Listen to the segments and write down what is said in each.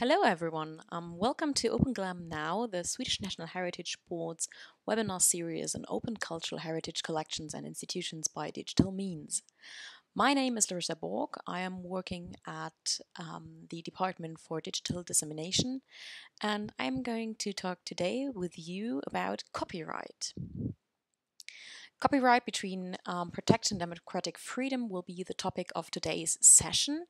Hello everyone, welcome to OpenGLAM NOW, the Swedish National Heritage Board's webinar series on open cultural heritage collections and institutions by digital means. My name is Larissa Borg. I am working at the Department for Digital Dissemination, and I'm going to talk today with you about copyright. Copyright between protection and democratic freedom will be the topic of today's session,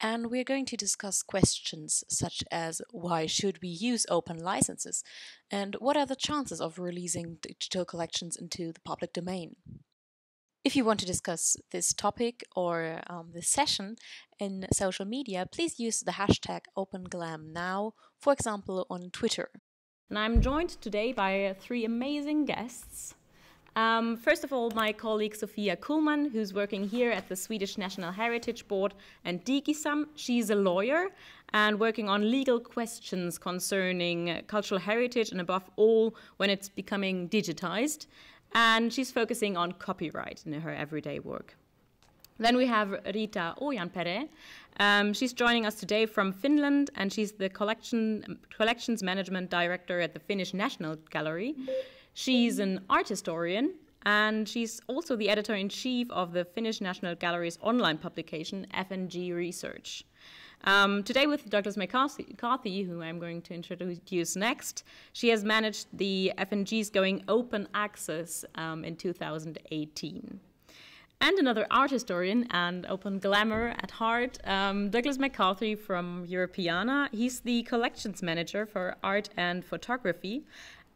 and we're going to discuss questions such as why should we use open licenses, and what are the chances of releasing digital collections into the public domain. If you want to discuss this topic or this session in social media, please use the hashtag OpenGlamNow, for example on Twitter. And I'm joined today by three amazing guests. First of all, my colleague Sofia Kullman, who's working here at the Swedish National Heritage Board and DIGISAM. She's a lawyer and working on legal questions concerning cultural heritage and above all when it's becoming digitized. And she's focusing on copyright in her everyday work. Then we have Riitta Ojanperä. She's joining us today from Finland, and she's the collections management director at the Finnish National Gallery. She's an art historian, and she's also the editor-in-chief of the Finnish National Gallery's online publication, FNG Research. Today with Douglas McCarthy, who I'm going to introduce next, she has managed the FNG's Going Open Access in 2018. And another art historian and open glamour at heart, Douglas McCarthy from Europeana. He's the collections manager for art and photography,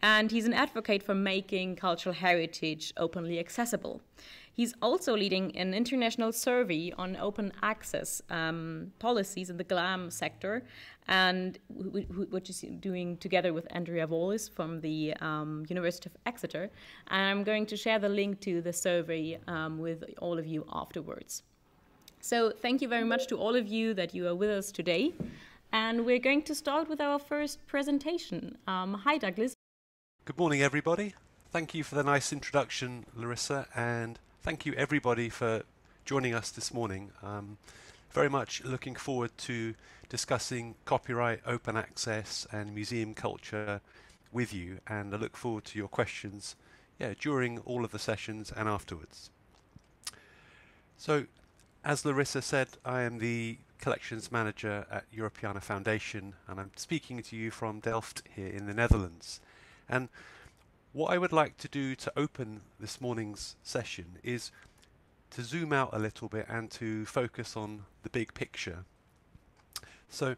and he's an advocate for making cultural heritage openly accessible. He's also leading an international survey on open access policies in the GLAM sector, and which is doing together with Andrea Wallace from the University of Exeter. And I'm going to share the link to the survey with all of you afterwards. So thank you very much to all of you that you are with us today. And we're going to start with our first presentation. Hi, Douglas. Good morning, everybody. Thank you for the nice introduction, Larissa, and thank you everybody for joining us this morning. Very much looking forward to discussing copyright, open access and museum culture with you, and I look forward to your questions during all of the sessions and afterwards. So, as Larissa said, I am the collections manager at Europeana Foundation, and I'm speaking to you from Delft here in the Netherlands. And what I would like to do to open this morning's session is to zoom out a little bit and to focus on the big picture. So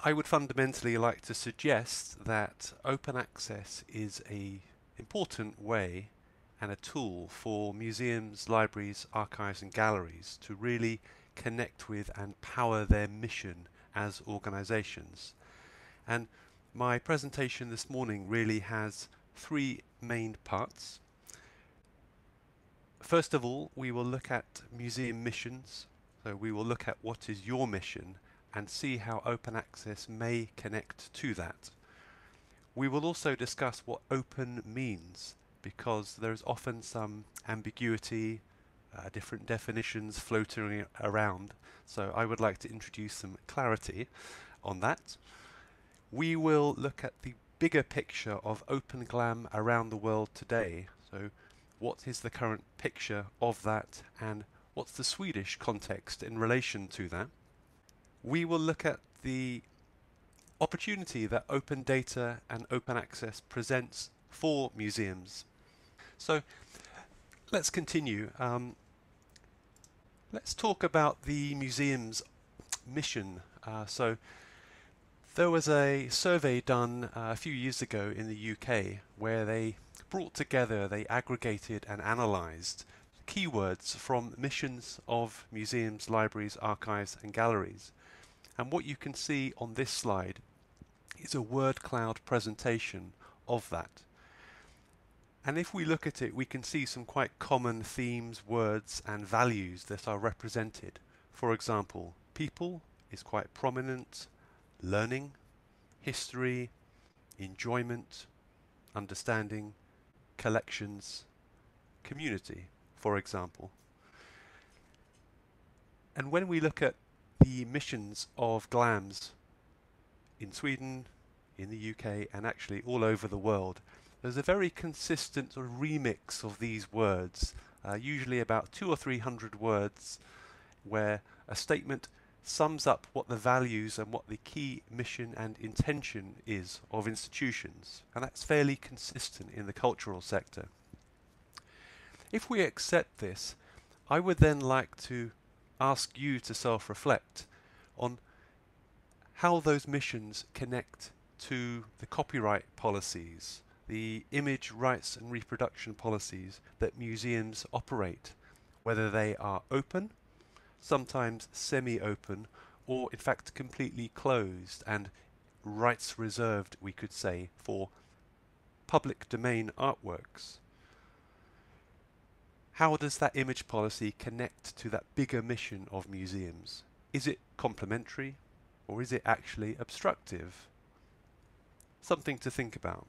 I would fundamentally like to suggest that open access is an important way and a tool for museums, libraries, archives and galleries to really connect with and power their mission as organizations. And my presentation this morning really has three main parts. First of all, we will look at museum missions. So we will look at what is your mission and see how open access may connect to that. We will also discuss what open means, because there is often some ambiguity, different definitions floating around. So I would like to introduce some clarity on that. We will look at the bigger picture of open GLAM around the world today. So what is the current picture of that, and what's the Swedish context in relation to that? We will look at the opportunity that open data and open access presents for museums. So let's continue. Let's talk about the museum's mission. There was a survey done a few years ago in the UK where they brought together, they aggregated and analysed keywords from missions of museums, libraries, archives and galleries. And what you can see on this slide is a word cloud presentation of that. And if we look at it, we can see some quite common themes, words and values that are represented. For example, people is quite prominent. Learning, history, enjoyment, understanding, collections, community, for example. And when we look at the missions of GLAMs in Sweden, in the UK, and actually all over the world, there's a very consistent sort of remix of these words, usually about 200 or 300 words, where a statement sums up what the values and what the key mission and intention is of institutions. And that's fairly consistent in the cultural sector. If we accept this, I would then like to ask you to self-reflect on how those missions connect to the copyright policies, the image rights and reproduction policies that museums operate, whether they are open, sometimes semi-open, or in fact completely closed and rights reserved, we could say, for public domain artworks. How does that image policy connect to that bigger mission of museums? Is it complementary, or is it actually obstructive? Something to think about.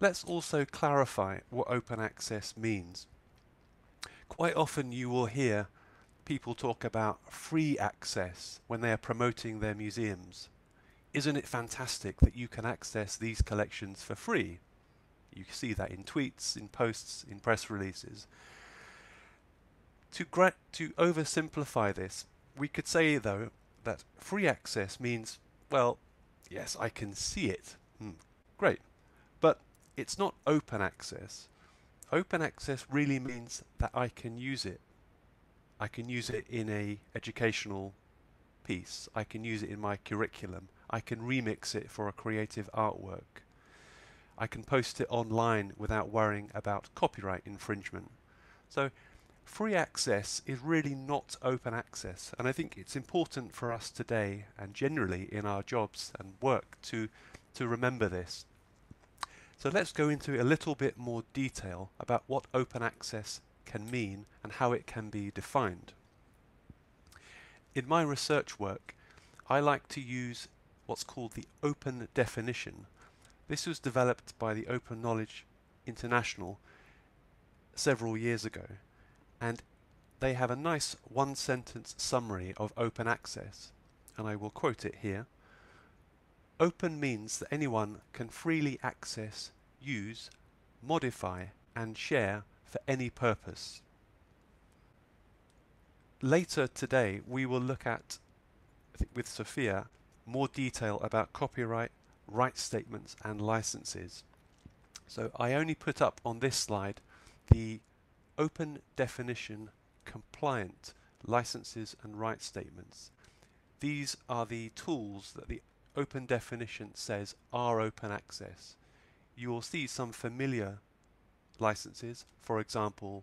Let's also clarify what open access means. Quite often you will hear people talk about free access when they are promoting their museums. Isn't it fantastic that you can access these collections for free? You see that in tweets, in posts, in press releases. To oversimplify this, we could say though that free access means, well, yes, I can see it. Great. But it's not open access. Open access really means that I can use it. I can use it in an educational piece. I can use it in my curriculum. I can remix it for a creative artwork. I can post it online without worrying about copyright infringement. So free access is really not open access. And I think it's important for us today and generally in our jobs and work to remember this. So let's go into a little bit more detail about what open access can mean and how it can be defined. In my research work, I like to use what's called the open definition. This was developed by the Open Knowledge International several years ago, and they have a nice one-sentence summary of open access, and I will quote it here. Open means that anyone can freely access, use, modify and share for any purpose. Later today we will look at, I think with Sofia, more detail about copyright, rights statements and licenses. So I only put up on this slide the open definition compliant licenses and rights statements. These are the tools that the open definition says are open access. You will see some familiar licenses, for example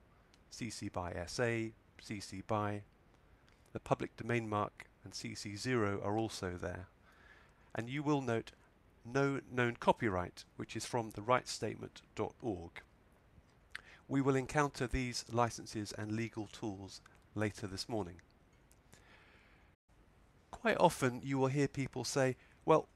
CC BY-SA, CC BY, the public domain mark and CC0 are also there. And you will note no known copyright, which is from the rightsstatement.org. We will encounter these licenses and legal tools later this morning. Quite often you will hear people say, well,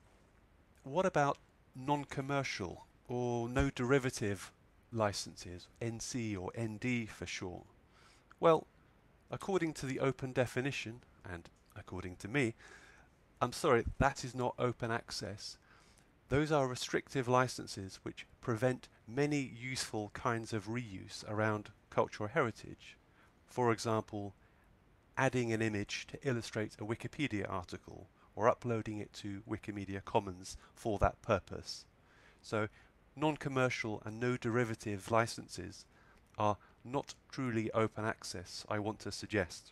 what about non-commercial or no derivative licenses, NC or ND for short? Well, according to the open definition, and according to me, I'm sorry, that is not open access. Those are restrictive licenses which prevent many useful kinds of reuse around cultural heritage. For example, adding an image to illustrate a Wikipedia article, or uploading it to Wikimedia Commons for that purpose. So non-commercial and no derivative licenses are not truly open access, I want to suggest.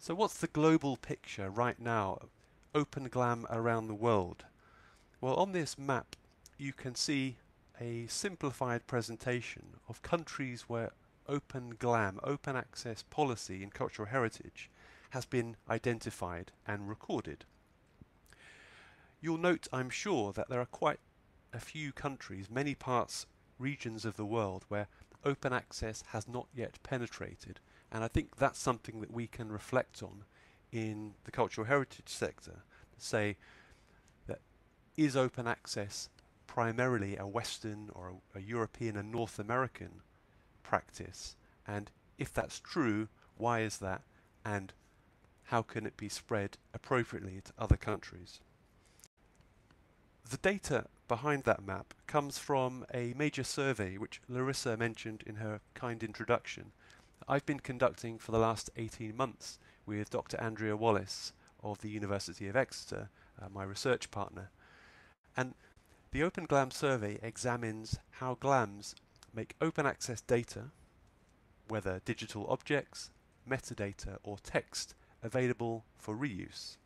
So what's the global picture right now of OpenGLAM around the world? Well, on this map you can see a simplified presentation of countries where OpenGLAM, open access policy in cultural heritage, has been identified and recorded. You'll note, I'm sure, that there are quite a few countries, many parts, regions of the world where open access has not yet penetrated, and I think that's something that we can reflect on in the cultural heritage sector, to say that is open access primarily a Western or a European and North American practice? And if that's true, why is that? And how can it be spread appropriately to other countries? The data behind that map comes from a major survey which Larissa mentioned in her kind introduction. I've been conducting for the last 18 months with Dr. Andrea Wallace of the University of Exeter, my research partner. And the OpenGLAM survey examines how GLAMs make open access data, whether digital objects, metadata or text, available for reuse.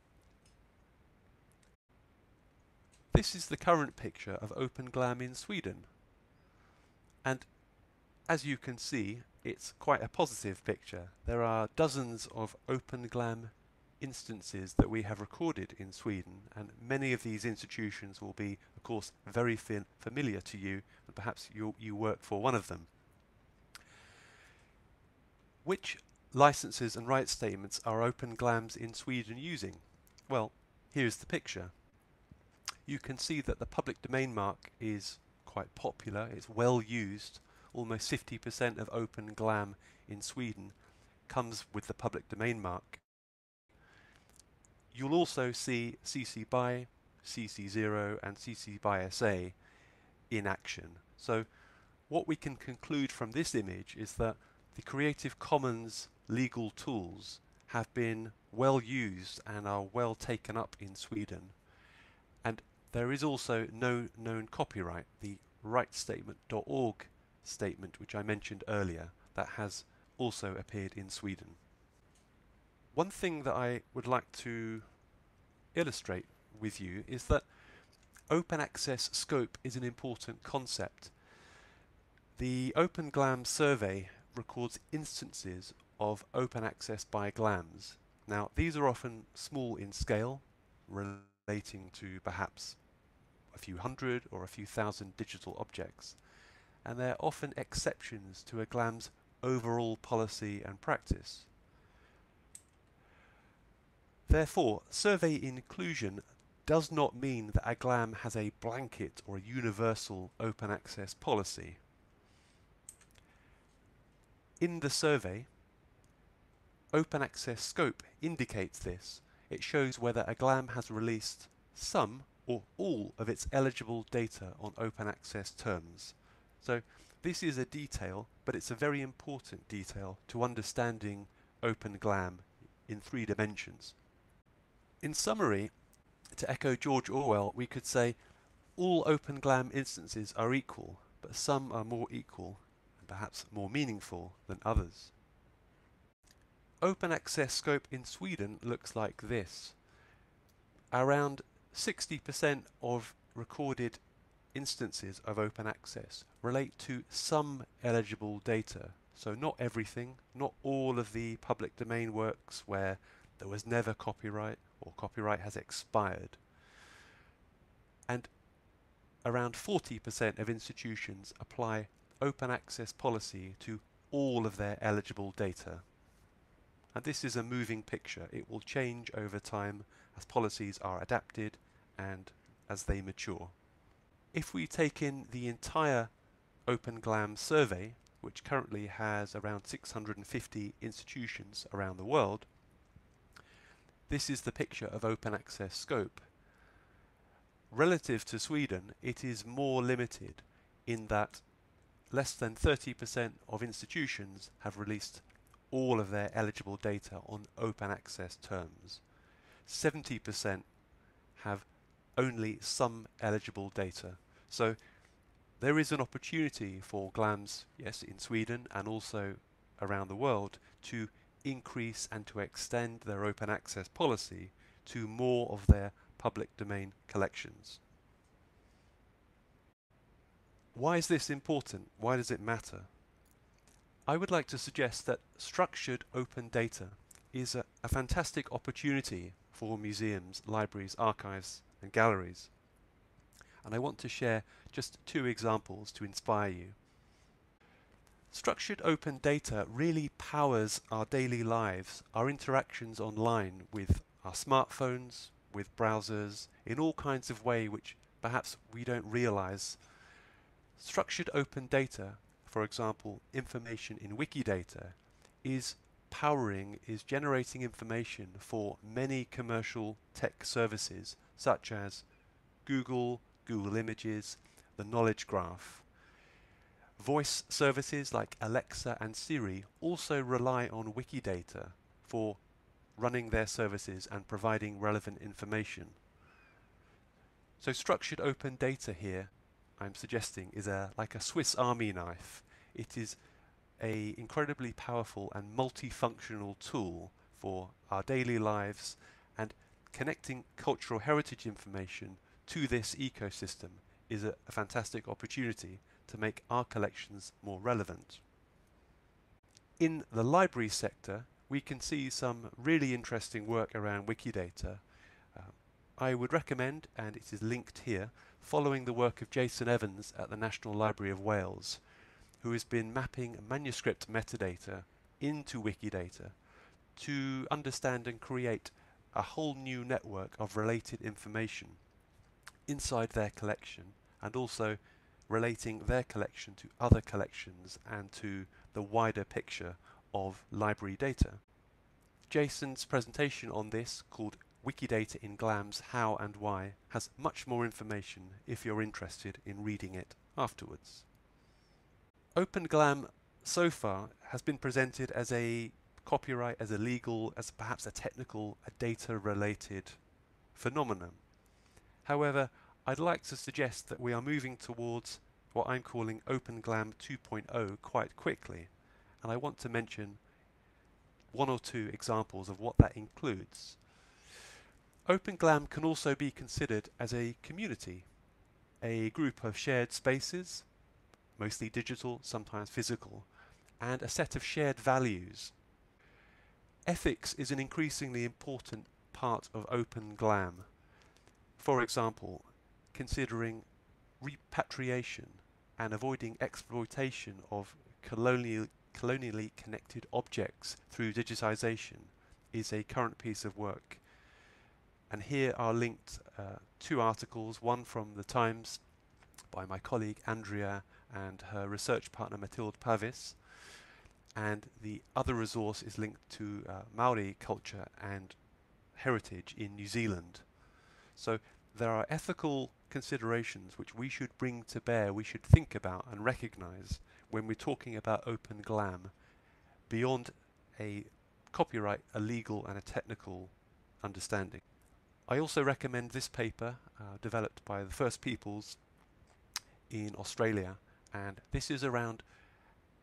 This is the current picture of OpenGLAM in Sweden. And as you can see, it's quite a positive picture. There are dozens of OpenGLAM instances that we have recorded in Sweden, and many of these institutions will be, of course, very familiar to you, and perhaps you work for one of them. Which licenses and rights statements are OpenGLAMs in Sweden using? Well, here's the picture. You can see that the public domain mark is quite popular, it's well used. Almost 50% of OpenGLAM in Sweden comes with the public domain mark. You'll also see CC BY, CC0 and CC BY-SA in action. So what we can conclude from this image is that the Creative Commons legal tools have been well used and are well taken up in Sweden. And there is also no known copyright, the rightsstatement.org statement which I mentioned earlier, that has also appeared in Sweden. One thing that I would like to illustrate with you is that open access scope is an important concept. The OpenGLAM survey records instances of open access by GLAMs. Now, these are often small in scale, relating to perhaps a few hundred or a few thousand digital objects, and they're often exceptions to a GLAM's overall policy and practice. Therefore, survey inclusion does not mean that a GLAM has a blanket or a universal open access policy. In the survey, open access scope indicates this. It shows whether a GLAM has released some or all of its eligible data on open access terms. So this is a detail, but it's a very important detail to understanding OpenGLAM in three dimensions. In summary, to echo George Orwell, we could say all OpenGLAM instances are equal, but some are more equal and perhaps more meaningful than others. Open access scope in Sweden looks like this. Around 60% of recorded instances of open access relate to some eligible data, so not everything, not all of the public domain works where there was never copyright, or copyright has expired. And around 40% of institutions apply open access policy to all of their eligible data. And this is a moving picture. It will change over time as policies are adapted and as they mature. If we take in the entire OpenGLAM survey, which currently has around 650 institutions around the world, this is the picture of open access scope. Relative to Sweden, it is more limited in that less than 30% of institutions have released all of their eligible data on open access terms. 70% have only some eligible data. So there is an opportunity for GLAMs, yes, in Sweden and also around the world, to increase and to extend their open access policy to more of their public domain collections. Why is this important? Why does it matter? I would like to suggest that structured open data is a fantastic opportunity for museums, libraries, archives and galleries. And I want to share just two examples to inspire you. Structured open data really powers our daily lives, our interactions online with our smartphones, with browsers in all kinds of ways which perhaps we don't realize. Structured open data, for example, information in Wikidata, is powering, is generating information for many commercial tech services such as Google, Google Images, the Knowledge Graph. Voice services like Alexa and Siri also rely on Wikidata for running their services and providing relevant information. So structured open data here, I'm suggesting, is like a Swiss Army knife. It is an incredibly powerful and multifunctional tool for our daily lives, and connecting cultural heritage information to this ecosystem is a fantastic opportunity to make our collections more relevant. In the library sector, we can see some really interesting work around Wikidata. I would recommend, and it is linked here, following the work of Jason Evans at the National Library of Wales, who has been mapping manuscript metadata into Wikidata to understand and create a whole new network of related information inside their collection, and also relating their collection to other collections and to the wider picture of library data. Jason's presentation on this, called Wikidata in GLAM's How and Why, has much more information if you're interested in reading it afterwards. OpenGLAM so far has been presented as a copyright, as a legal, as perhaps a technical, a data-related phenomenon. However, I'd like to suggest that we are moving towards what I'm calling OpenGLAM 2.0 quite quickly, and I want to mention one or two examples of what that includes. OpenGLAM can also be considered as a community, a group of shared spaces, mostly digital, sometimes physical, and a set of shared values. Ethics is an increasingly important part of OpenGLAM. For example, considering repatriation and avoiding exploitation of colonially connected objects through digitization is a current piece of work. And here are linked two articles, one from The Times by my colleague Andrea and her research partner Mathilde Pavis, and the other resource is linked to Maori culture and heritage in New Zealand. So there are ethical considerations which we should bring to bear, we should think about and recognize when we're talking about OpenGLAM, beyond a copyright, a legal and a technical understanding. I also recommend this paper developed by the First Peoples in Australia, and this is around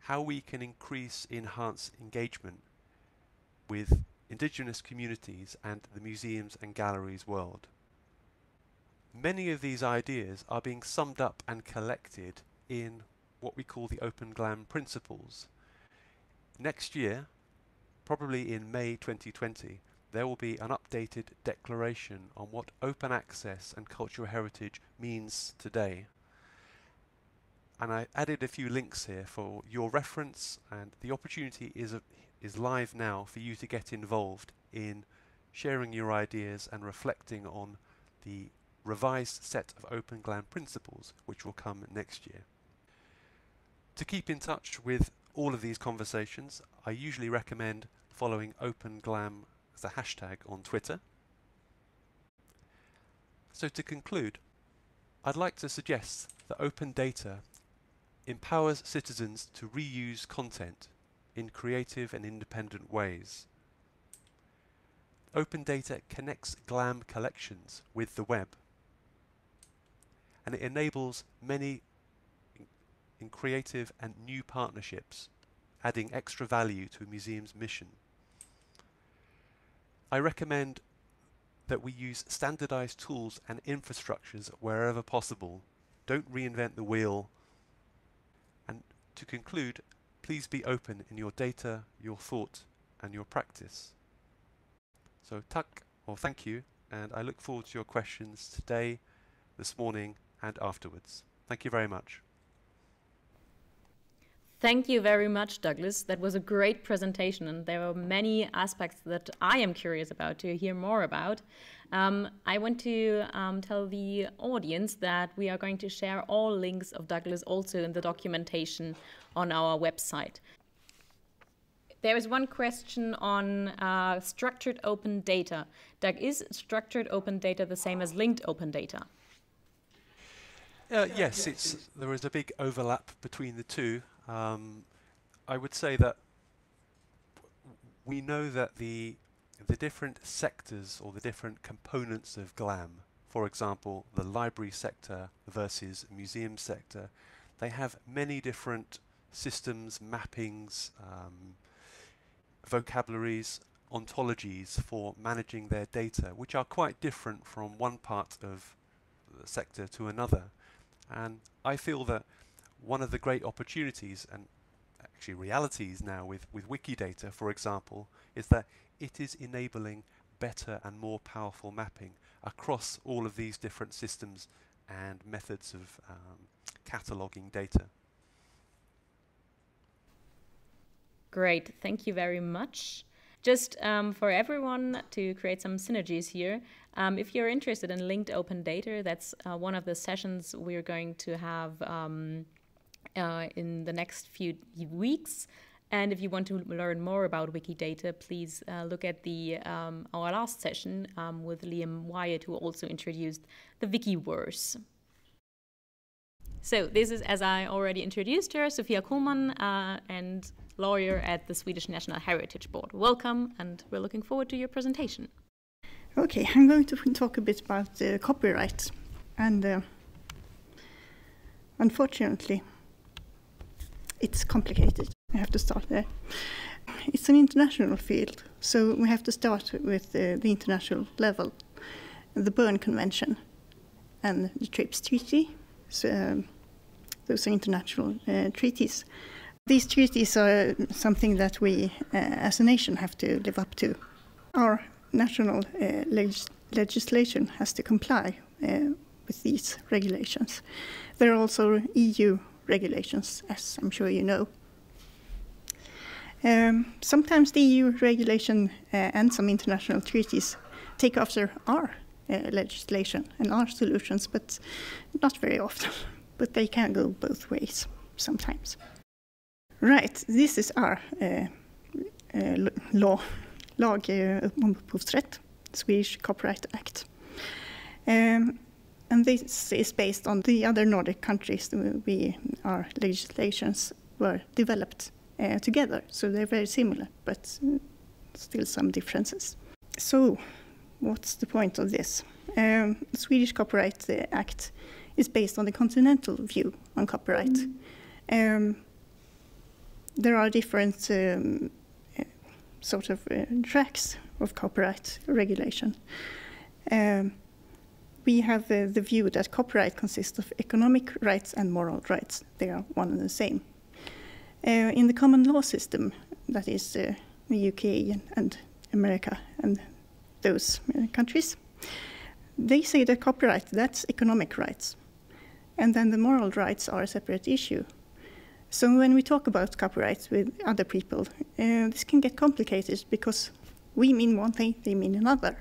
how we can enhance engagement with Indigenous communities and the museums and galleries world. Many of these ideas are being summed up and collected in what we call the OpenGLAM principles. Next year, probably in May 2020, there will be an updated declaration on what open access and cultural heritage means today. And I added a few links here for your reference, and the opportunity is live now for you to get involved in sharing your ideas and reflecting on the revised set of OpenGLAM principles which will come next year. To keep in touch with all of these conversations, I usually recommend following OpenGLAM as a hashtag on Twitter. So to conclude, I'd like to suggest that open data empowers citizens to reuse content in creative and independent ways. Open data connects GLAM collections with the web, and it enables many in creative and new partnerships, adding extra value to a museum's mission. I recommend that we use standardized tools and infrastructures wherever possible. Don't reinvent the wheel. And to conclude, please be open in your data, your thought, and your practice. So tak, or thank you, and I look forward to your questions today, this morning, and afterwards. Thank you very much. Thank you very much, Douglas. That was a great presentation, and there are many aspects that I am curious about to hear more about. I want to tell the audience that we are going to share all links of Douglas also in the documentation on our website. There is one question on structured open data. Doug, is structured open data the same as linked open data? Yes, there is a big overlap between the two. I would say that we know that the different sectors or the different components of GLAM, for example, the library sector versus museum sector, they have many different systems, mappings, vocabularies, ontologies for managing their data, which are quite different from one part of the sector to another. And I feel that one of the great opportunities and actually realities now with Wikidata, for example, is that it is enabling better and more powerful mapping across all of these different systems and methods of cataloging data. Great, thank you very much. Just for everyone to create some synergies here, if you're interested in linked open data, that's one of the sessions we're going to have in the next few weeks. And if you want to learn more about Wikidata, please look at the our last session with Liam Wyatt, who also introduced the Wikiverse. So this is, as I already introduced her, Sofia Kullman, and lawyer at the Swedish National Heritage Board. Welcome, and we're looking forward to your presentation. Okay, I'm going to talk a bit about copyright. And unfortunately, it's complicated. I have to start there. It's an international field, so we have to start with the international level, the Berne Convention and the TRIPS Treaty. So, those are international treaties. These treaties are something that we, as a nation, have to live up to. Our national legislation has to comply with these regulations. There are also EU regulations, as I'm sure you know. Sometimes the EU regulation and some international treaties take after our legislation and our solutions, but not very often. But they can go both ways sometimes. Right, this is our lag om upphovsrätt, Swedish Copyright Act. And this is based on the other Nordic countries. Our legislations were developed together, so they're very similar, but still some differences. So, what's the point of this? The Swedish Copyright Act is based on the continental view on copyright. There are different sort of tracks of copyright regulation. We have the view that copyright consists of economic rights and moral rights. They are one and the same. In the common law system, that is the UK and America and those countries, they say that copyright, that's economic rights. And then the moral rights are a separate issue. So when we talk about copyright with other people, this can get complicated because we mean one thing, they mean another.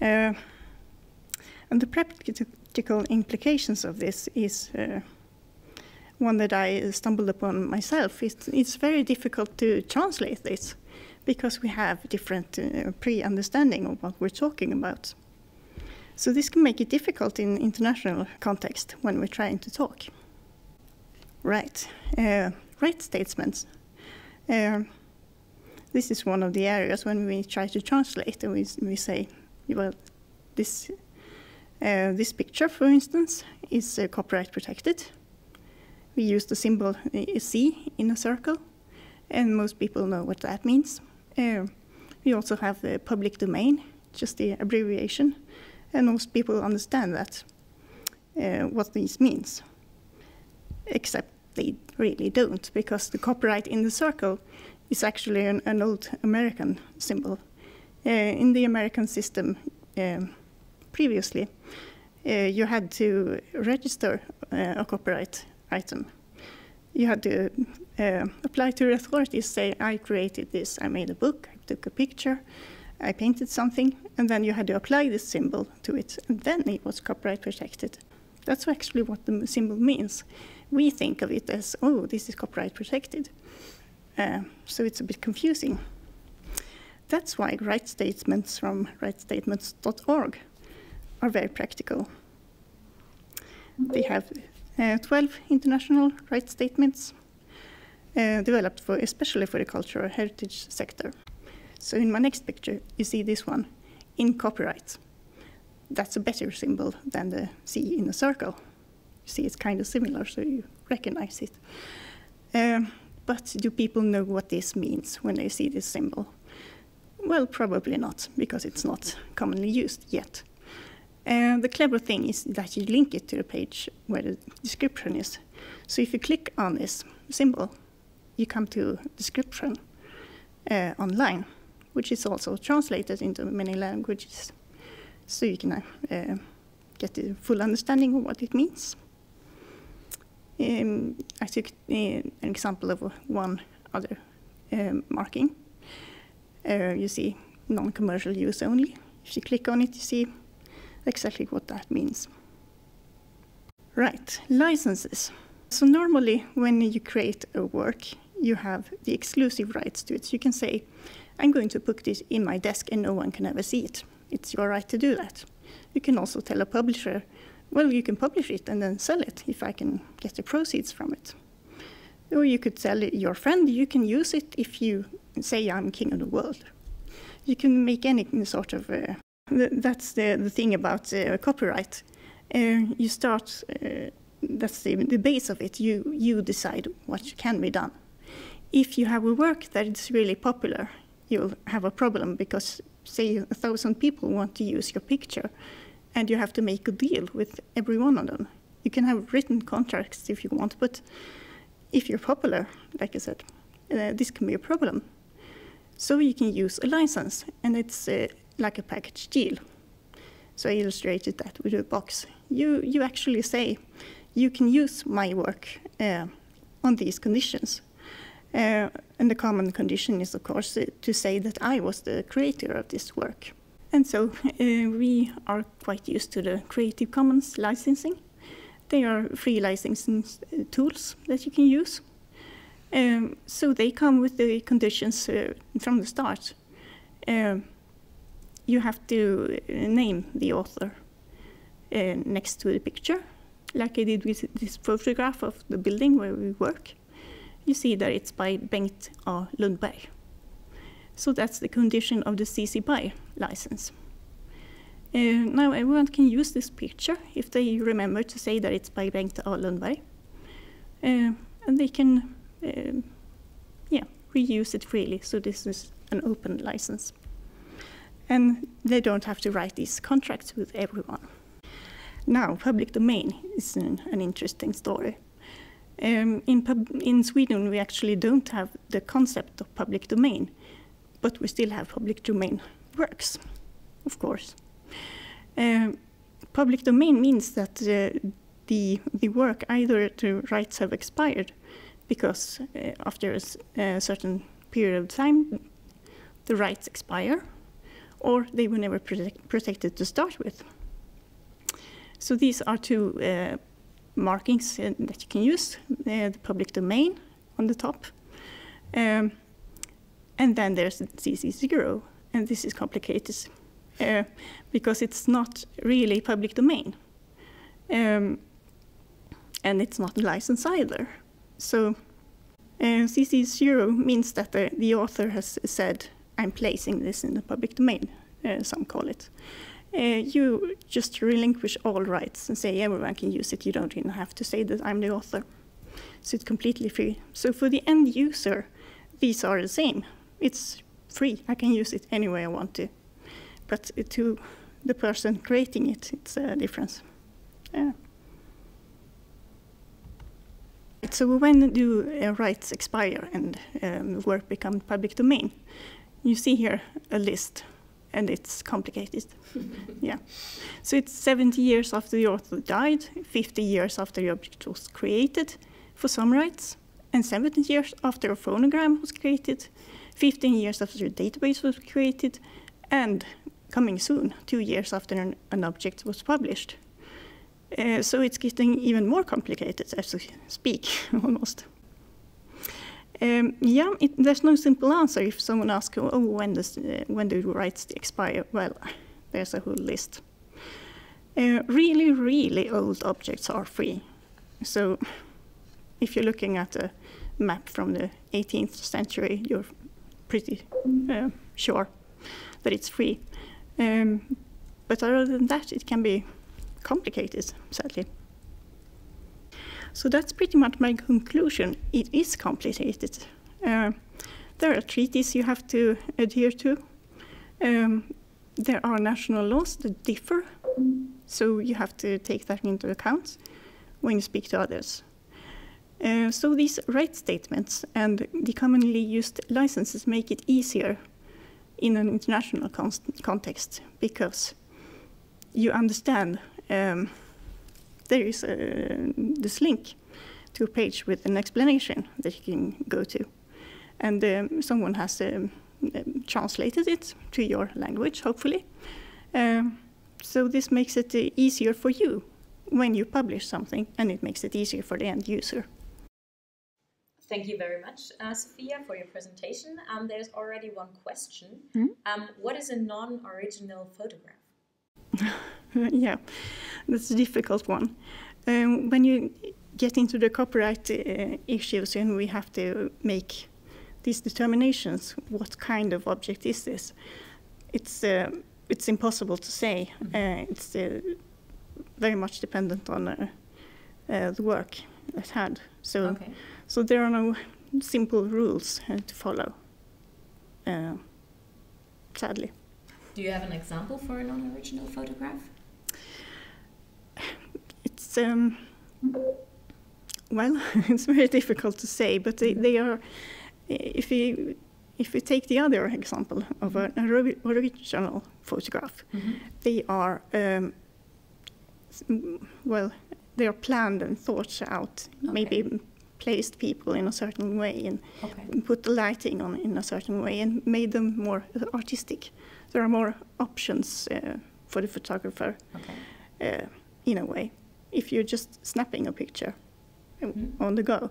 And the practical implications of this is one that I stumbled upon myself. It's very difficult to translate this because we have different pre-understanding of what we're talking about. So this can make it difficult in international context when we're trying to talk. Right. Right statements. This is one of the areas when we try to translate and we say, well, this picture, for instance, is copyright protected. We use the symbol C in a circle, and most people know what that means. We also have the public domain, just the abbreviation, and most people understand that, what this means. Except they really don't, because the copyright in the circle is actually an old American symbol. In the American system previously, you had to register a copyright item you had to apply to the authorities, say, I created this, I made a book, I took a picture, I painted something, and then you had to apply this symbol to it, and then it was copyright protected. That's actually what the symbol means. We think of it as, oh, this is copyright protected. So it's a bit confusing. That's why right statements from rightsstatements.org are very practical. They have 12 international right statements developed for, especially for the cultural heritage sector. So in my next picture, you see this one, in copyright. That's a better symbol than the C in a circle. You see, it's kind of similar, so you recognize it. But do people know what this means when they see this symbol? Well, probably not, because it's not commonly used yet. The clever thing is that you link it to the page where the description is. So if you click on this symbol, you come to description online, which is also translated into many languages. So you can get a full understanding of what it means. I took an example of one other marking. You see non-commercial use only. If you click on it, you see exactly what that means. Right, licenses. So normally when you create a work, you have the exclusive rights to it. You can say, I'm going to put this in my desk and no one can ever see it. It's your right to do that. You can also tell a publisher, well, you can publish it and then sell it if I can get the proceeds from it. Or you could tell your friend, you can use it if you say I'm king of the world. You can make any sort of... that's the thing about copyright. You start... that's the base of it. You decide what can be done. If you have a work that is really popular, you'll have a problem because, say, 1,000 people want to use your picture and you have to make a deal with every one of them. You can have written contracts if you want, but if you're popular, like I said, this can be a problem. So you can use a license, and it's like a package deal. So I illustrated that with a box. You actually say, you can use my work on these conditions. And the common condition is, of course, to say that I was the creator of this work. And so we are quite used to the Creative Commons licensing. They are free licensing tools that you can use. So they come with the conditions from the start. You have to name the author next to the picture, like I did with this photograph of the building where we work. You see that it's by Bengt A. Lundberg. So that's the condition of the CC BY license. Now everyone can use this picture if they remember to say that it's by Bengt A. Lundberg. And they can reuse it freely, so this is an open license. And they don't have to write these contracts with everyone. Now, public domain is an interesting story. In Sweden, we actually don't have the concept of public domain, but we still have public domain works, of course. Public domain means that the work, either the rights have expired, because after a certain period of time, the rights expire, or they were never protected to start with. So these are two markings that you can use, the public domain on the top, and then there's CC0, and this is complicated because it's not really public domain, and it's not a license either. So CC0 means that the author has said, I'm placing this in the public domain, some call it. You just relinquish all rights and say everyone can use it. You don't even have to say that I'm the author. So it's completely free. So for the end user, these are the same. It's free. I can use it any way I want to. But to the person creating it, it's a difference. Yeah. So when do rights expire and work become public domain? You see here a list. And it's complicated, yeah. So it's 70 years after the author died, 50 years after the object was created, for some rights, and 17 years after a phonogram was created, 15 years after a database was created, and coming soon, 2 years after an object was published. So it's getting even more complicated as we speak, almost. Yeah, there's no simple answer if someone asks, oh, when do rights expire? Well, there's a whole list. Really, really old objects are free. So if you're looking at a map from the 18th century, you're pretty sure that it's free. But other than that, it can be complicated, sadly. So that's pretty much my conclusion. It is complicated. There are treaties you have to adhere to. There are national laws that differ, so you have to take that into account when you speak to others. So these rights statements and the commonly used licenses make it easier in an international context, because you understand there is this link to a page with an explanation that you can go to. And someone has translated it to your language, hopefully. So this makes it easier for you when you publish something, and it makes it easier for the end user. Thank you very much, Sofia, for your presentation. There's already one question. Mm-hmm. What is a non-original photograph? Yeah, that's a difficult one. When you get into the copyright issues and we have to make these determinations, what kind of object is this? It's impossible to say. Mm-hmm. It's very much dependent on the work at hand. So. Okay. So there are no simple rules to follow, sadly. Do you have an example for a non-original photograph? It's, well, it's very difficult to say, but they are, if we take the other example of an original photograph, mm-hmm. they are, well, they are planned and thought out, okay. maybe placed people in a certain way and okay. put the lighting on in a certain way and made them more artistic. There are more options for the photographer okay. In a way. If you're just snapping a picture mm-hmm. on the go,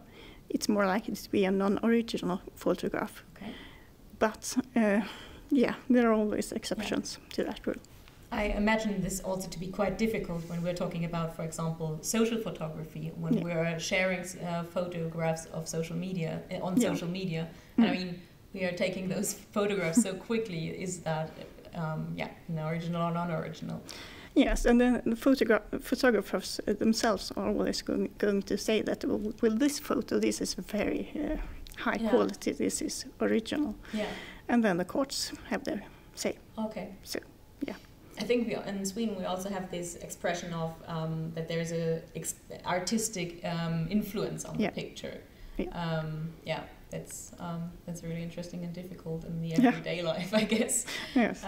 it's more likely to be a non-original photograph. Okay. But yeah, there are always exceptions yeah. to that rule. I imagine this also to be quite difficult when we're talking about, for example, social photography, when yeah. we're sharing photographs of social media, on yeah. social media. Mm. And I mean, we are taking those photographs so quickly. Is that, yeah, an original or non-original? Yes, and then the photographers themselves are always going to say that, well, this photo, this is very high yeah. quality, this is original. Yeah. And then the courts have their say. Okay. So, yeah. I think we, in Sweden we also have this expression of that there's a artistic influence on yeah. the picture. Yeah, yeah, that's really interesting and difficult in the everyday yeah. life, I guess. Yes.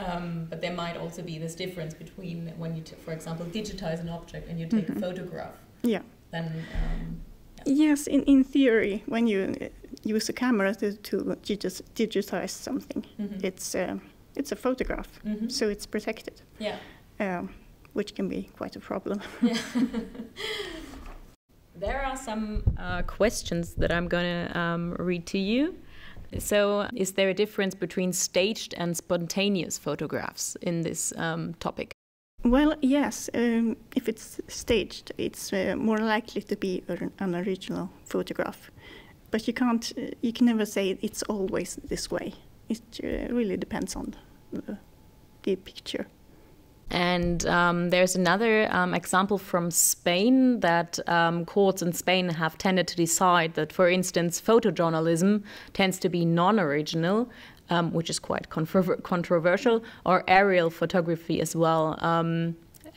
But there might also be this difference between when you, for example, digitize an object and you take mm-hmm. a photograph. Yeah. Then. Yeah. Yes, in theory, when you use a camera to digitize something, mm-hmm. It's a photograph, mm-hmm. so it's protected, yeah. Which can be quite a problem. Yeah. There are some questions that I'm going to read to you. So is there a difference between staged and spontaneous photographs in this topic? Well, yes. If it's staged, it's more likely to be an original photograph. But you can't, you can never say it's always this way. It really depends on the picture. And there's another example from Spain that courts in Spain have tended to decide that, for instance, photojournalism tends to be non-original, which is quite controversial, or aerial photography as well,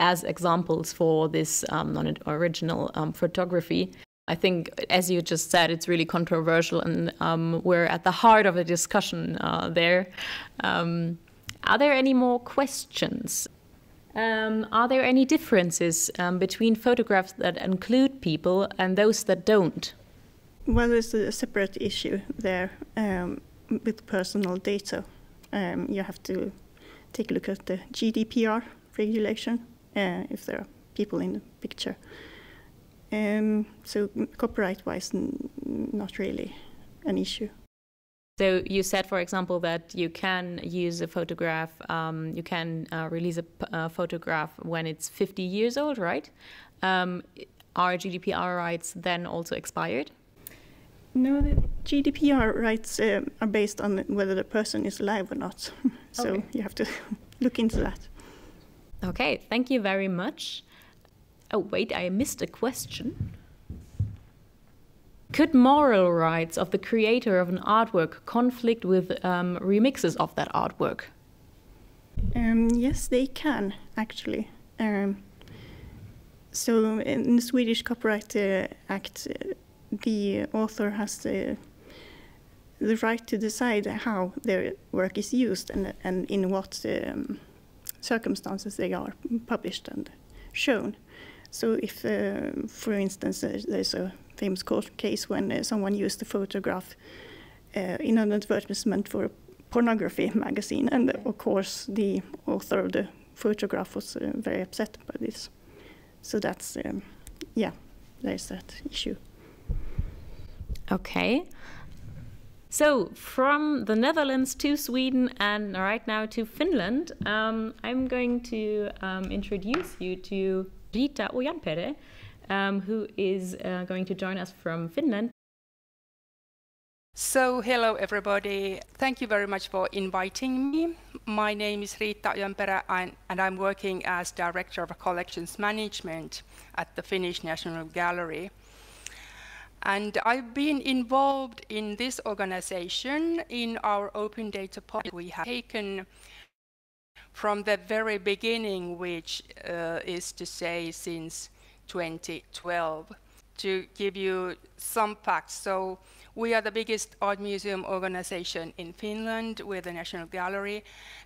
as examples for this non-original photography. I think, as you just said, it's really controversial, and we're at the heart of a discussion there. Are there any more questions? Are there any differences between photographs that include people and those that don't? Well, it's a separate issue there with personal data. You have to take a look at the GDPR regulation if there are people in the picture. So copyright-wise, not really an issue. So you said, for example, that you can use a photograph, you can release a photograph when it's 50 years old, right? Are GDPR rights then also expired? No, the GDPR rights are based on whether the person is alive or not. So okay, you have to look into that. Okay, thank you very much. Oh, wait, I missed a question. Could moral rights of the creator of an artwork conflict with remixes of that artwork? Yes, they can, actually. So in the Swedish Copyright Act, the author has the right to decide how their work is used and in what circumstances they are published and shown. So if, for instance, there's a famous court case when someone used the photograph in an advertisement for a pornography magazine, and of course the author of the photograph was very upset by this. So that's, yeah, there's that issue. Okay. So from the Netherlands to Sweden and right now to Finland, I'm going to introduce you to Riitta Ojanperä, who is going to join us from Finland. So hello everybody, thank you very much for inviting me. My name is Riitta Ojanperä and I'm working as Director of Collections Management at the Finnish National Gallery. And I've been involved in this organization in our open data project we have taken from the very beginning, which is to say since 2012. To give you some facts, so we are the biggest art museum organization in Finland. We're the National Gallery,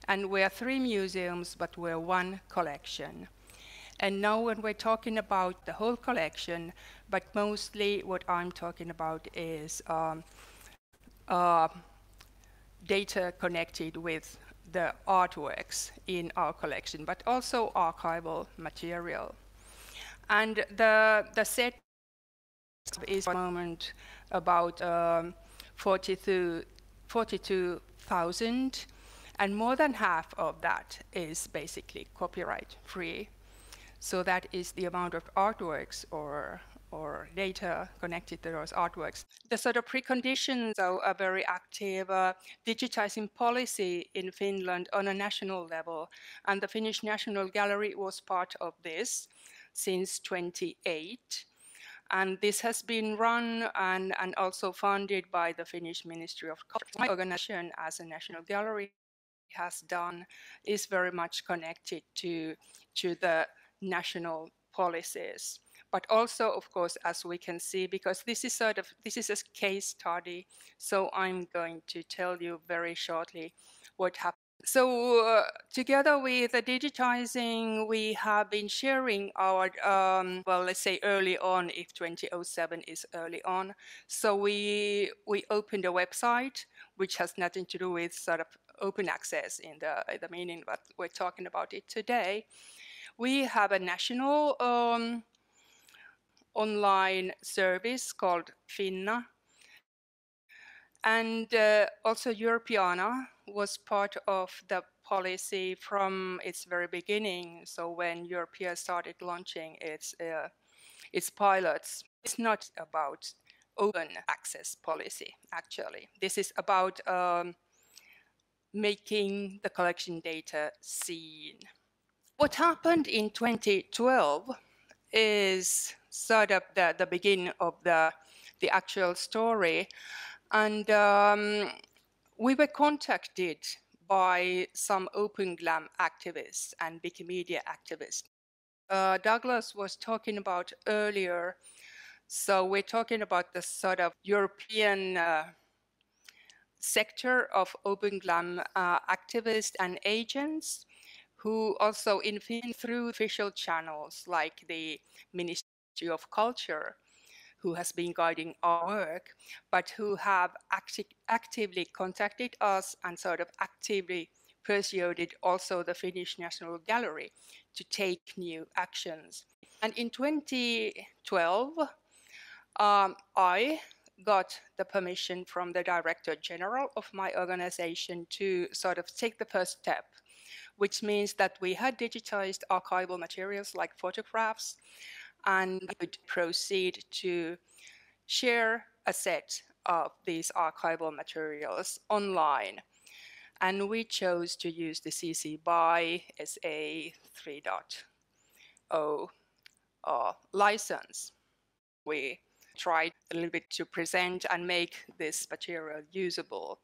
and we're 3 museums, but we're 1 collection. And now when we're talking about the whole collection, but mostly what I'm talking about is data connected with the artworks in our collection, but also archival material. And the set is at the moment about 42,000, and more than half of that is basically copyright free. So that is the amount of artworks or data connected to those artworks. The sort of preconditions are a very active digitizing policy in Finland on a national level, and the Finnish National Gallery was part of this since 28. And this has been run and also funded by the Finnish Ministry of Culture. My organization as a national gallery has done is very much connected to the national policies. But also, of course, as we can see, because this is a case study, so I'm going to tell you very shortly what happened. So together with the digitizing, we have been sharing our, well, let's say early on, if 2007 is early on. So we opened a website, which has nothing to do with sort of open access in the meaning, but we're talking about it today. We have a national online service called Finna, and also Europeana was part of the policy from its very beginning. So when Europea started launching its pilots, it's not about open access policy, actually. This is about making the collection data seen. What happened in 2012 is sort of the beginning of the actual story. And we were contacted by some OpenGLAM activists and Wikimedia activists. Douglas was talking about earlier. So we're talking about the sort of European sector of OpenGLAM activists and agents who also in Finland through official channels like the Ministry of Culture who has been guiding our work, but who have actively contacted us and sort of actively persuaded also the Finnish National Gallery to take new actions. And in 2012, I got the permission from the Director General of my organization to sort of take the first step, which means that we had digitized archival materials like photographs and could proceed to share a set of these archival materials online. And we chose to use the CC BY-SA 3.0 license. We tried a little bit to present and make this material usable.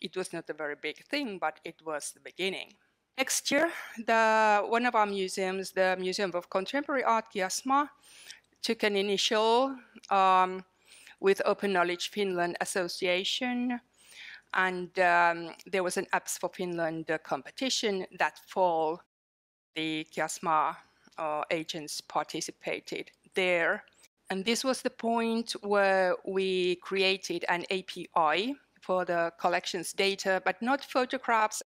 It was not a very big thing, but it was the beginning. Next year, one of our museums, the Museum of Contemporary Art, Kiasma, took an initial with Open Knowledge Finland Association, and there was an Apps for Finland competition that fall. The Kiasma agents participated there. And this was the point where we created an API for the collections data, but not photographs,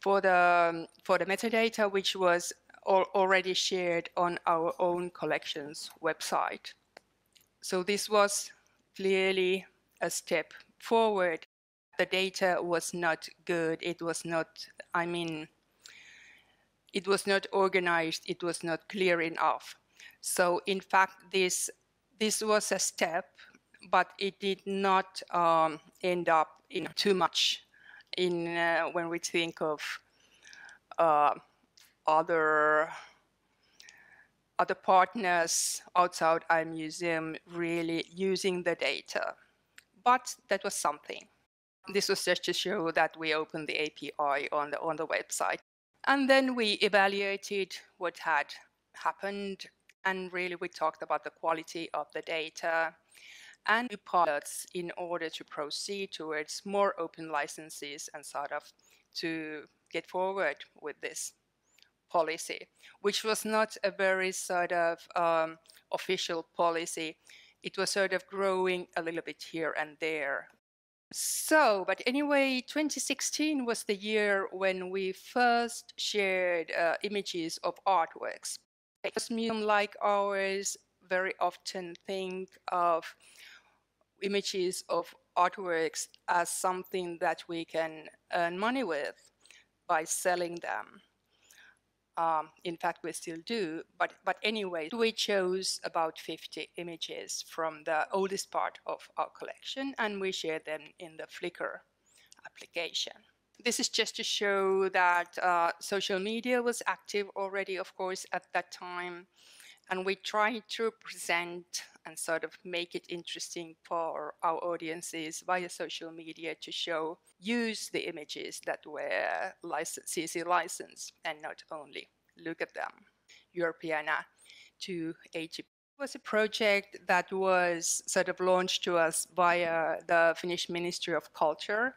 for the metadata, which was already shared on our own collections website. So this was clearly a step forward. The data was not good. It was not, I mean, it was not organized. It was not clear enough. So in fact, this was a step, but it did not end up in too much in when we think of other partners outside our museum really using the data. But that was something. This was just to show that we opened the API on the website. And then we evaluated what had happened. And really, we talked about the quality of the data and new pilots in order to proceed towards more open licenses and sort of to get forward with this policy, which was not a very sort of official policy. It was sort of growing a little bit here and there. So, but anyway, 2016 was the year when we first shared images of artworks. Museums like ours very often think of images of artworks as something that we can earn money with by selling them. In fact, we still do. But anyway, we chose about 50 images from the oldest part of our collection, and we shared them in the Flickr application. This is just to show that social media was active already, of course, at that time. And we tried to present and sort of make it interesting for our audiences via social media to show, use the images that were CC licensed and not only look at them. Europeana 280 was a project that was sort of launched to us via the Finnish Ministry of Culture.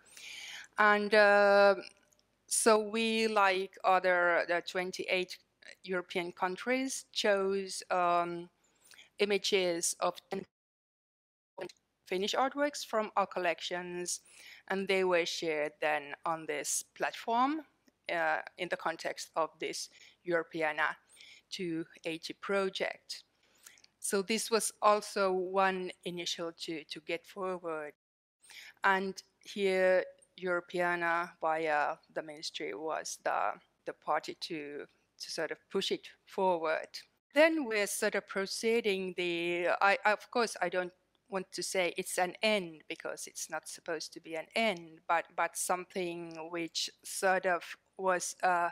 And so we, like other 28 European countries, chose images of 10 Finnish artworks from our collections, and they were shared then on this platform in the context of this Europeana 280 project. So this was also one initial to get forward. And here, Europeana via the ministry was the party to sort of push it forward. Then we're sort of proceeding the, of course, I don't want to say it's an end because it's not supposed to be an end, but something which sort of was a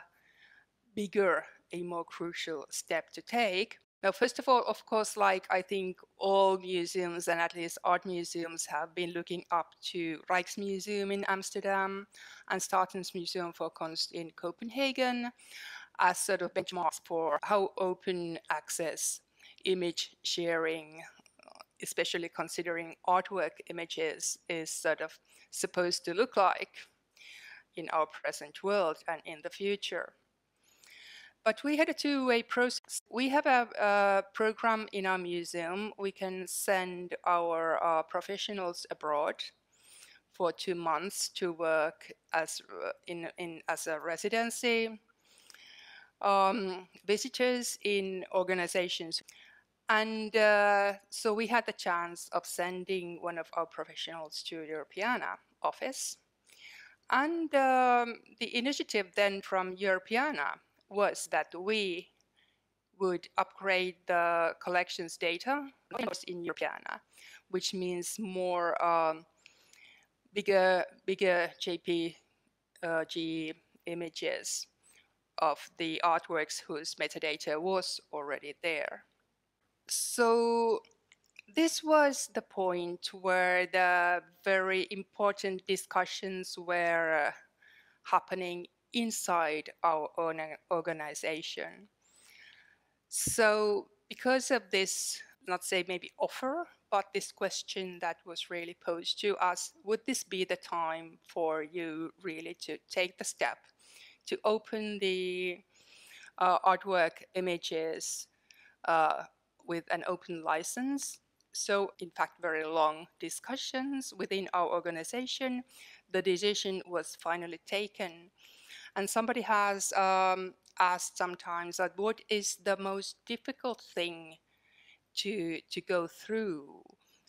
bigger, a more crucial step to take. Now, first of all, of course, like I think all museums and at least art museums have been looking up to Rijksmuseum in Amsterdam and Statens Museum for Kunst in Copenhagen as sort of benchmarks for how open access image sharing, especially considering artwork images, is sort of supposed to look like in our present world and in the future. But we had a two-way process. We have a program in our museum. We can send our professionals abroad for 2 months to work as a residency, visitors in organizations. And so we had the chance of sending one of our professionals to the Europeana office. And the initiative then from Europeana was that we would upgrade the collections data in Europeana, which means more bigger JPG images of the artworks whose metadata was already there. So this was the point where the very important discussions were happening inside our own organization. So because of this, not say maybe offer, but this question that was really posed to us, would this be the time for you really to take the step to open the artwork images with an open license? So in fact, very long discussions within our organization, the decision was finally taken. And somebody has asked sometimes that what is the most difficult thing to go through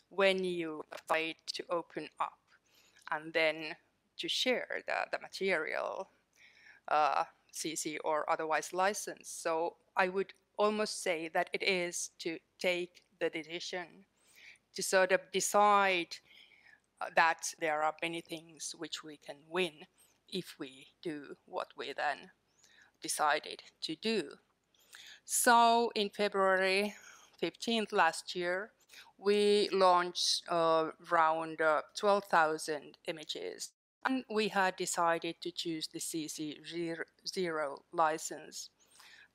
when you decide to open up and then to share the material, CC or otherwise licensed. So I would almost say that it is to take the decision, to sort of decide that there are many things which we can win if we do what we then decided to do. So in February 15th last year, we launched around 12,000 images, and we had decided to choose the CC0 license.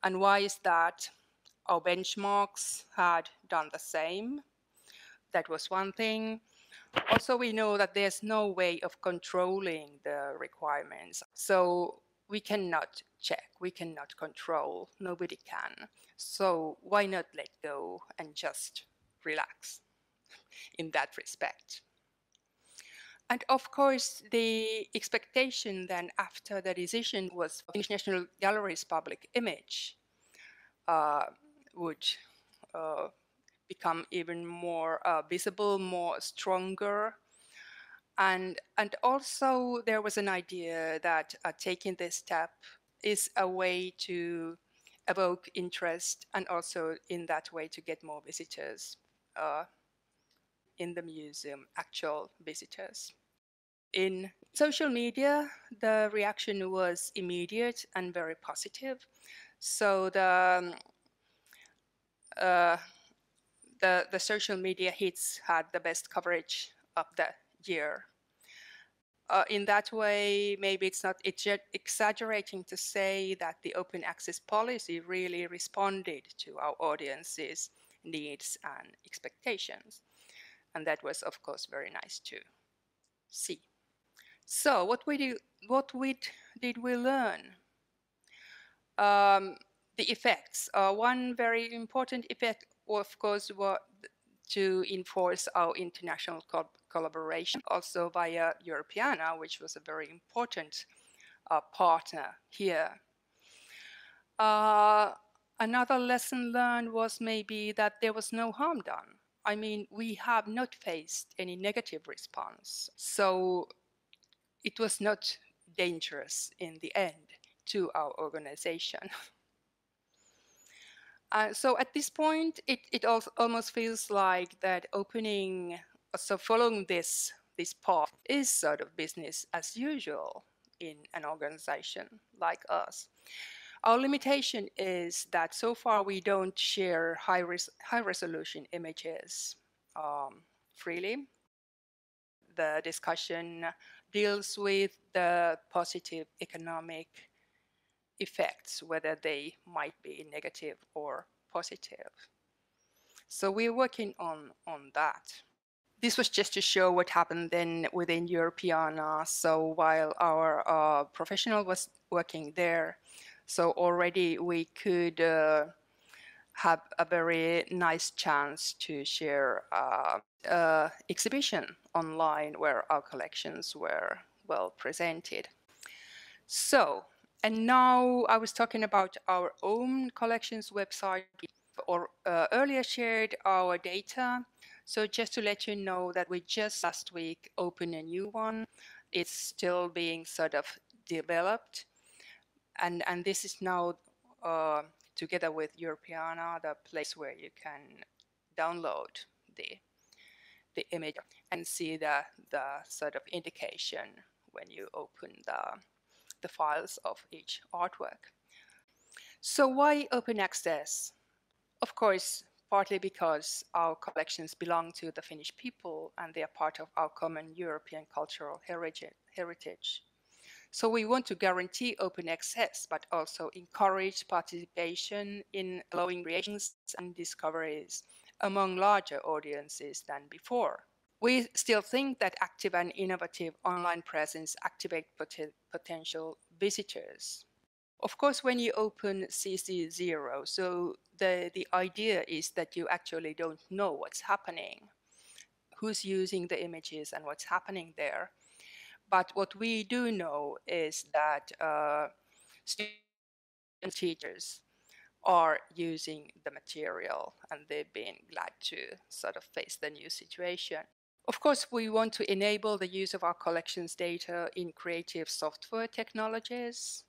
And why is that? Our benchmarks had done the same. That was one thing. Also, we know that there's no way of controlling the requirements. So we cannot check, we cannot control, nobody can. So why not let go and just relax in that respect? And of course, the expectation then after the decision was Finnish National Gallery's public image would become even more visible, more stronger. And also there was an idea that taking this step is a way to evoke interest and also in that way to get more visitors in the museum, actual visitors. In social media, the reaction was immediate and very positive. So the social media hits had the best coverage of the year. In that way, maybe it's not exaggerating to say that the open access policy really responded to our audience's needs and expectations. And that was, of course, very nice to see. So what did we learn? The effects. One very important effect, of course, was to enforce our international collaboration, also via Europeana, which was a very important partner here. Another lesson learned was maybe that there was no harm done. I mean, we have not faced any negative response, so it was not dangerous in the end to our organization. So at this point, it also almost feels like that opening, so following this path is sort of business as usual in an organization like us. Our limitation is that so far we don't share high resolution images freely. The discussion deals with the positive economic effects, whether they might be negative or positive. So we're working on that. This was just to show what happened then within Europeana. So while our professional was working there, So already we could have a very nice chance to share exhibition online where our collections were well presented. So, and now I was talking about our own collections website, or earlier shared our data. So just to let you know that we just last week opened a new one. It's still being sort of developed. And this is now, together with Europeana, the place where you can download the image and see the sort of indication when you open the files of each artwork. So why open access? Of course, partly because our collections belong to the Finnish people and they are part of our common European cultural heritage. So we want to guarantee open access, but also encourage participation in allowing creations and discoveries among larger audiences than before. We still think that active and innovative online presence activates potential visitors. Of course, when you open CC0, so the idea is that you actually don't know what's happening, who's using the images and what's happening there. But what we do know is that students and teachers are using the material and they've been glad to sort of face the new situation. Of course, we want to enable the use of our collections data in creative software technologies,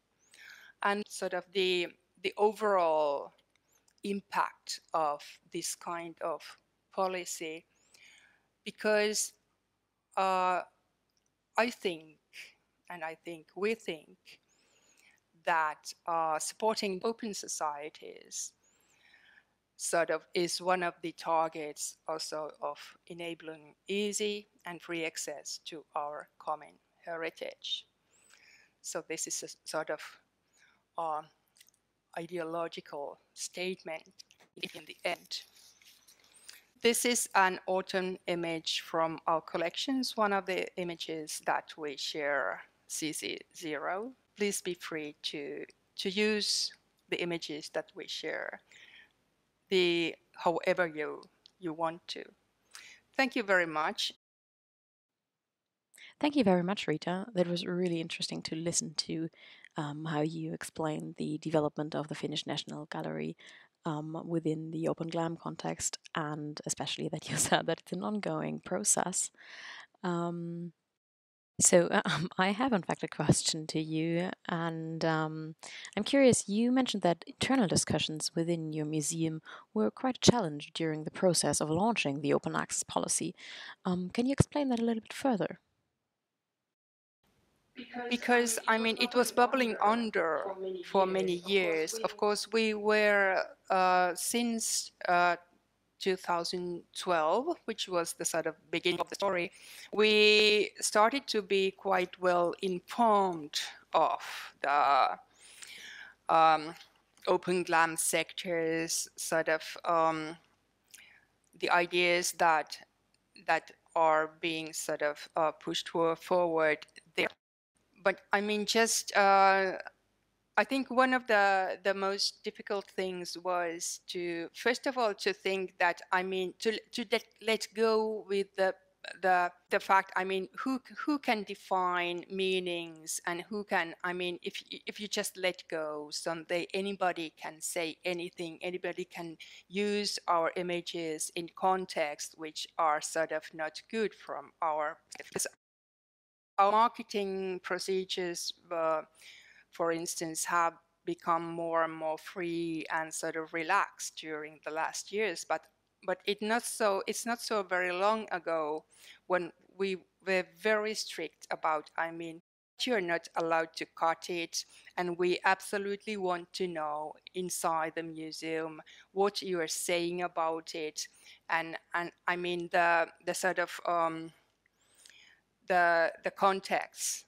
and sort of the overall impact of this kind of policy, because we think that supporting open societies sort of is one of the targets also of enabling easy and free access to our common heritage. So this is a sort of ideological statement in the end. This is an autumn image from our collections, one of the images that we share, CC0. Please be free to use the images that we share, however you want to. Thank you very much. Thank you very much, Riitta. That was really interesting to listen to how you explained the development of the Finnish National Gallery within the OpenGLAM context, and especially that you said that it's an ongoing process. So I have, in fact, a question to you, and I'm curious, you mentioned that internal discussions within your museum were quite a challenge during the process of launching the open access policy. Can you explain that a little bit further? Because, I mean, it was bubbling under for many years. Of course, we were, since 2012, which was the sort of beginning of the story, we started to be quite well informed of the OpenGLAM sectors, sort of the ideas that are being sort of pushed forward there. But I mean, just I think one of the most difficult things was to, first of all, to think that, I mean, to let go with the fact, I mean, who can define meanings, and who can, I mean, if you just let go, someday anybody can say anything, anybody can use our images in context which are sort of not good from our perspective. Our marketing procedures, for instance, have become more and more free and sort of relaxed during the last years. But it's not so very long ago when we were very strict about, I mean, you're not allowed to cut it, and we absolutely want to know inside the museum what you are saying about it, and I mean the sort of the context.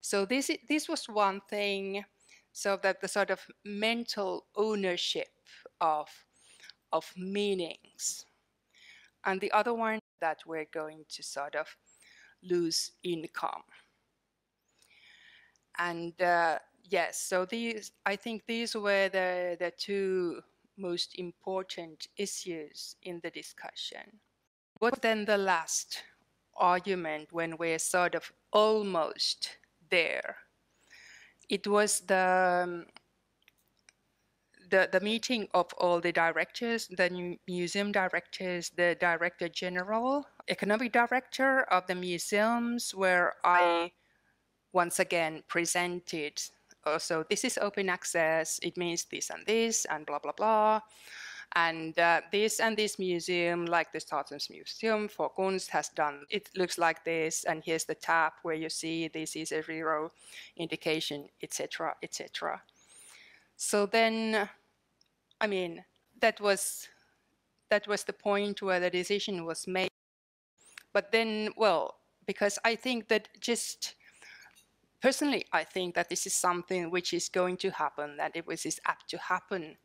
So this was one thing, so that the sort of mental ownership of meanings, and the other one that we're going to sort of lose income. And Yes, so these, I think these were the two most important issues in the discussion. What then the last argument when we're sort of almost there? It was the meeting of all the directors, the museum directors, the director general, economic director of the museums, where I once again presented, also this is open access, it means this and this and blah, blah, blah. And this museum, like the Statens Museum for Kunst has done, it looks like this, and here's the tab where you see this is a zero indication, etc., etc. So then, I mean, that was the point where the decision was made. But then, well, because I think that just, personally, I think that this is something which is going to happen, that it was is apt to happen.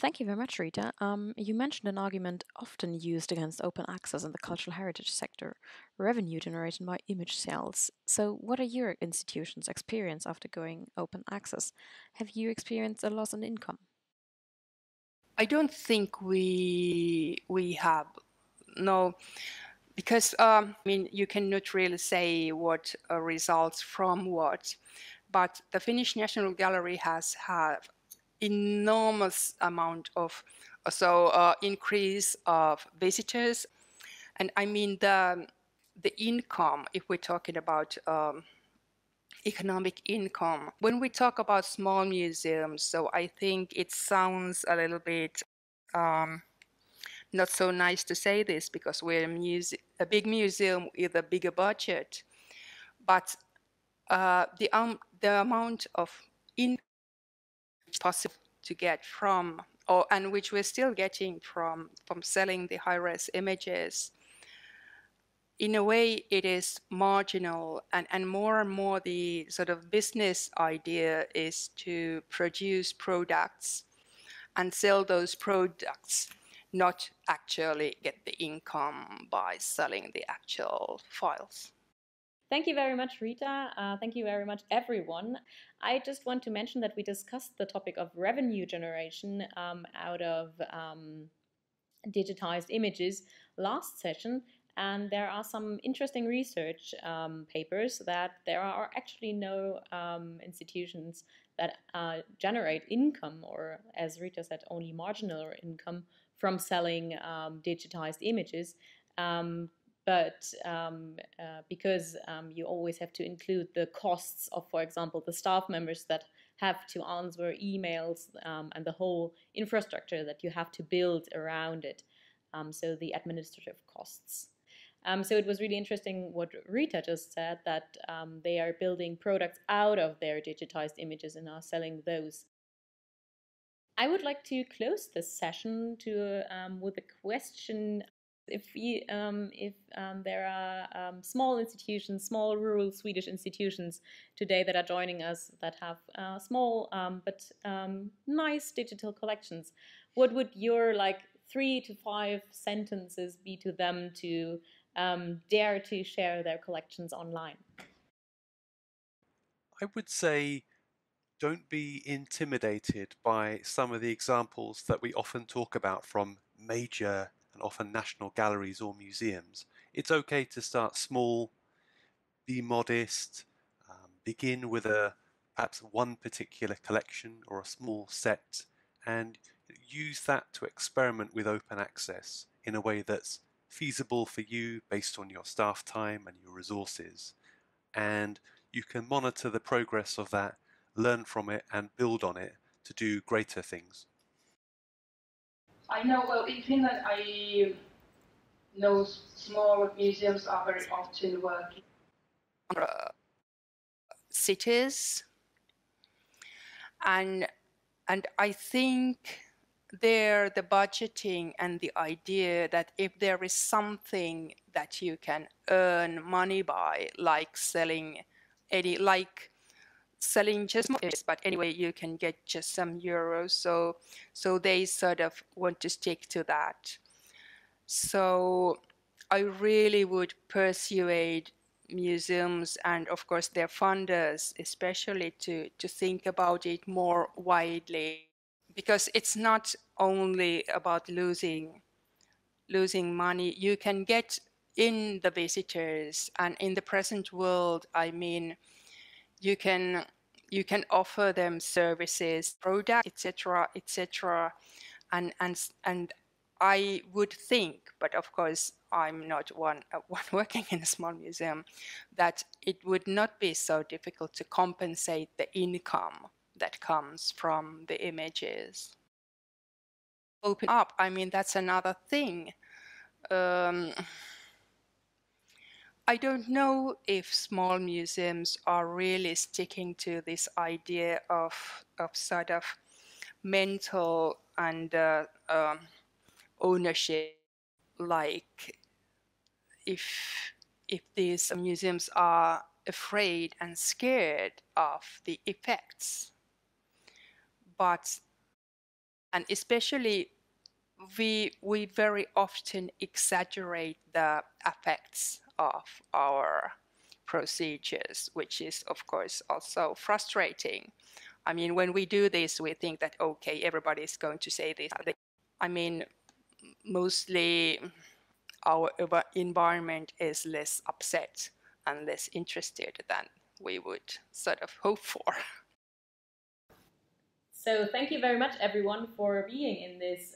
Thank you very much, Riitta. You mentioned an argument often used against open access in the cultural heritage sector, revenue generated by image sales. So what are your institution's experience after going open access? Have you experienced a loss in income? I don't think we have, no, because I mean, you cannot really say what results from what, but the Finnish National Gallery has had enormous amount of increase of visitors, and I mean the income, if we're talking about economic income, when we talk about small museums, so I think it sounds a little bit not so nice to say this because we're a big museum with a bigger budget, but the amount of income possible to get from, or and which we're still getting from selling the high-res images, in a way it is marginal, and more the sort of business idea is to produce products and sell those products, not actually get the income by selling the actual files. Thank you very much, Riitta. Thank you very much, everyone. I just want to mention that we discussed the topic of revenue generation out of digitized images last session, and there are some interesting research papers that there are actually no institutions that generate income, or as Riitta said, only marginal income from selling digitized images. But because you always have to include the costs of, for example, the staff members that have to answer emails and the whole infrastructure that you have to build around it, so the administrative costs. So it was really interesting what Riitta just said, that they are building products out of their digitized images and are selling those. I would like to close this session with a question. If there are small institutions, small rural Swedish institutions today that are joining us that have small but nice digital collections, what would your like 3 to 5 sentences be to them to dare to share their collections online? I would say don't be intimidated by some of the examples that we often talk about from major and often national galleries or museums. It's okay to start small, be modest, begin with perhaps one particular collection or a small set, and use that to experiment with open access in a way that's feasible for you based on your staff time and your resources. And you can monitor the progress of that, learn from it and build on it to do greater things. I know, well, in Finland, I know small museums are very often working on cities, and I think there the budgeting and the idea that if there is something that you can earn money by, like selling selling just more, but anyway, you can get just some euros. So they sort of want to stick to that. So I really would persuade museums and of course their funders especially to think about it more widely, because it's not only about losing money. You can get in the visitors, and in the present world, I mean, you can offer them services, products, etc., etc., and I would think, but of course I'm not one working in a small museum, that it would not be so difficult to compensate the income that comes from the images. Open up, I mean, that's another thing. I don't know if small museums are really sticking to this idea of sort of mental and ownership. Like if these museums are afraid and scared of the effects, and especially we very often exaggerate the effects of our procedures, which is of course also frustrating. I mean, when we do this, we think that, okay, everybody's going to say this. I mean, mostly our environment is less upset and less interested than we would sort of hope for. So thank you very much, everyone, for being in this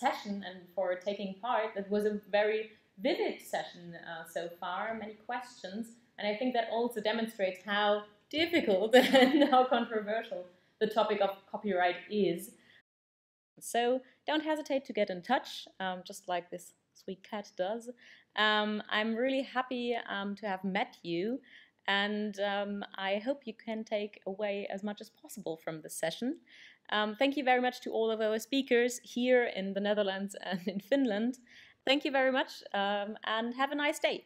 session and for taking part. That was a very vivid session so far, many questions. And I think that also demonstrates how difficult and how controversial the topic of copyright is. So don't hesitate to get in touch, just like this sweet cat does. I'm really happy to have met you, and I hope you can take away as much as possible from this session. Thank you very much to all of our speakers here in the Netherlands and in Finland. Thank you very much, and have a nice day.